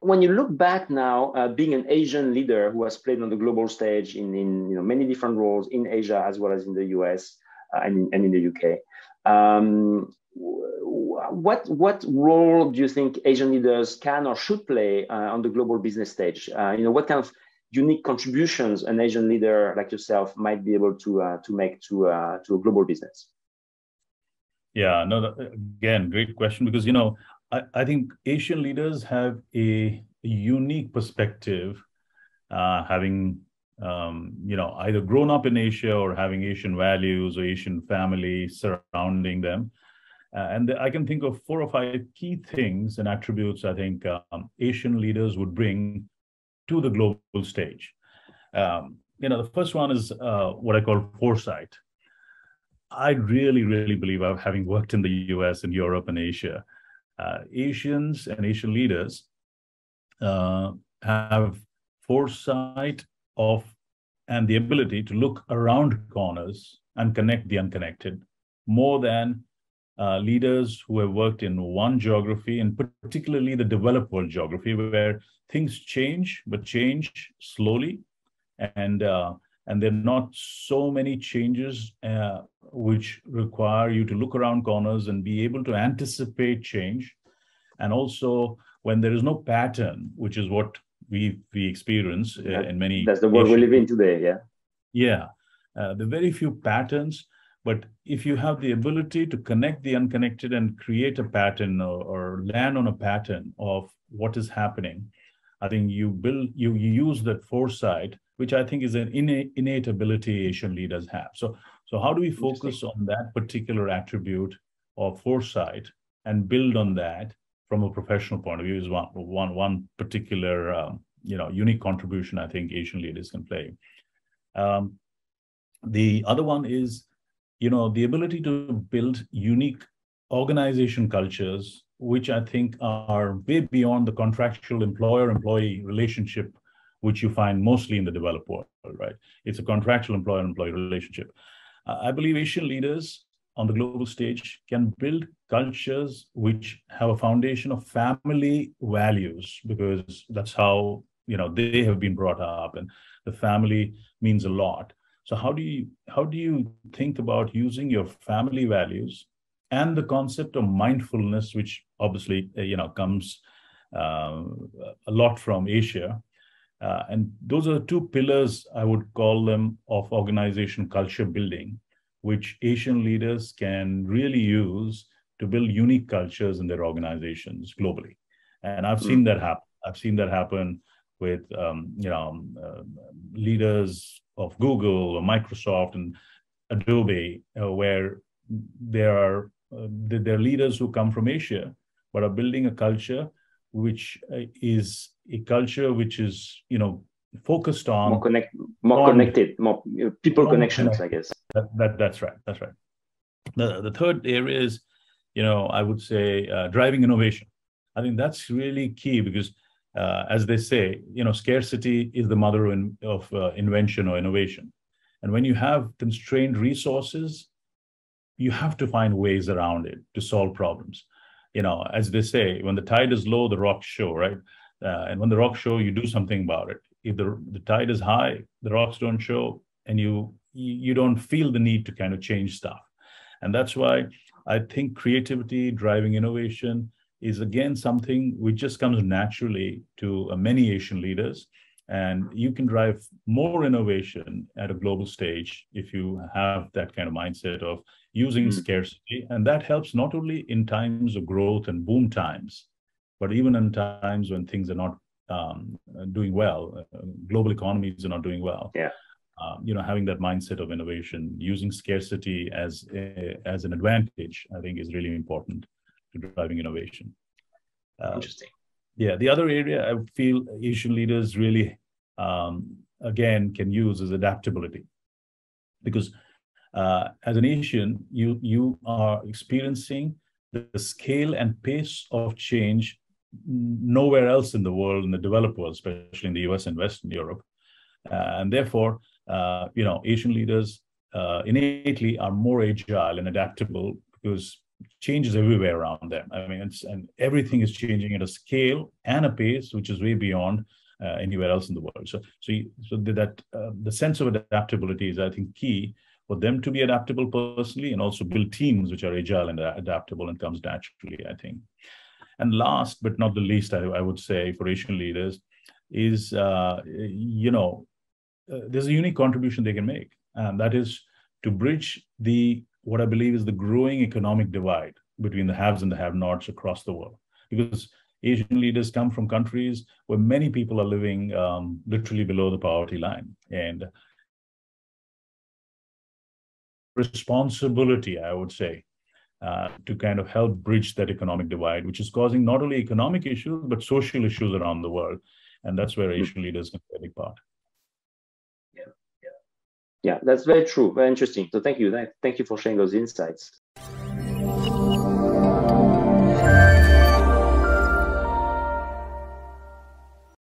when you look back now, being an Asian leader who has played on the global stage in many different roles in Asia as well as in the US and in the UK, what role do you think Asian leaders can or should play on the global business stage? What kind of unique contributions an Asian leader like yourself might be able to make to a global business? Yeah, no, again, great question, because I think Asian leaders have a unique perspective, having either grown up in Asia or having Asian values or Asian family surrounding them. And I can think of 4 or 5 key things and attributes I think Asian leaders would bring to the global stage. The first one is what I call foresight. I really, really believe, having worked in the US and Europe and Asia, Asians and Asian leaders have foresight and the ability to look around corners and connect the unconnected, more than leaders who have worked in one geography, and particularly the developed world geography, where things change, but change slowly, and there are not so many changes which require you to look around corners and be able to anticipate change. And also, when there is no pattern, which is what we experience in many... That's the world we live in today, yeah? Yeah. There are very few patterns, but if you have the ability to connect the unconnected and create a pattern or land on a pattern of what is happening, I think you use that foresight, which I think is an innate ability Asian leaders have. So how do we focus on that particular attribute of foresight and build on that from a professional point of view is one particular unique contribution I think Asian leaders can play. The other one is the ability to build unique organization cultures, which I think are way beyond the contractual employer-employee relationship, which you find mostly in the developed world, right? It's a contractual employer-employee relationship. I believe Asian leaders on the global stage can build cultures which have a foundation of family values, because that's how they have been brought up, and the family means a lot. So how do you think about using your family values and the concept of mindfulness, which obviously comes a lot from Asia? And those are the two pillars, I would call them, of organization culture building, which Asian leaders can really use to build unique cultures in their organizations globally. And I've seen that happen. I've seen that happen with leaders of Google or Microsoft and Adobe, where there are leaders who come from Asia but are building a culture which is a culture which is focused on more connected, more people connections, I guess. That's right. The third area is I would say driving innovation. I think that's really key, because as they say, scarcity is the mother of invention or innovation. And when you have constrained resources, you have to find ways around it to solve problems. As they say, when the tide is low, the rocks show, right? And when the rocks show, you do something about it. If the tide is high, the rocks don't show, and you don't feel the need to kind of change stuff. And that's why I think creativity, driving innovation, is again something which just comes naturally to many Asian leaders. And you can drive more innovation at a global stage if you have that kind of mindset of using scarcity. And that helps not only in times of growth and boom times, but even in times when things are not doing well, global economies are not doing well. Yeah. Having that mindset of innovation, using scarcity as an advantage, I think is really important to driving innovation. Interesting. Yeah, the other area I feel Asian leaders really, again, can use is adaptability. Because as an Asian, you are experiencing the scale and pace of change nowhere else in the world, in the developed world, especially in the US and Western Europe. And therefore, Asian leaders innately are more agile and adaptable, because changes everywhere around them. I mean, and everything is changing at a scale and a pace which is way beyond anywhere else in the world. So the sense of adaptability is, I think, key for them to be adaptable personally and also build teams which are agile and adaptable and comes naturally, I think. And last but not the least, I would say for Asian leaders is, there's a unique contribution they can make, and that is to bridge what I believe is the growing economic divide between the haves and the have-nots across the world. Because Asian leaders come from countries where many people are living literally below the poverty line. And responsibility, I would say, to kind of help bridge that economic divide, which is causing not only economic issues, but social issues around the world. And that's where Asian leaders can play a big part. Yeah, that's very true. Very interesting. So thank you. Thank you for sharing those insights.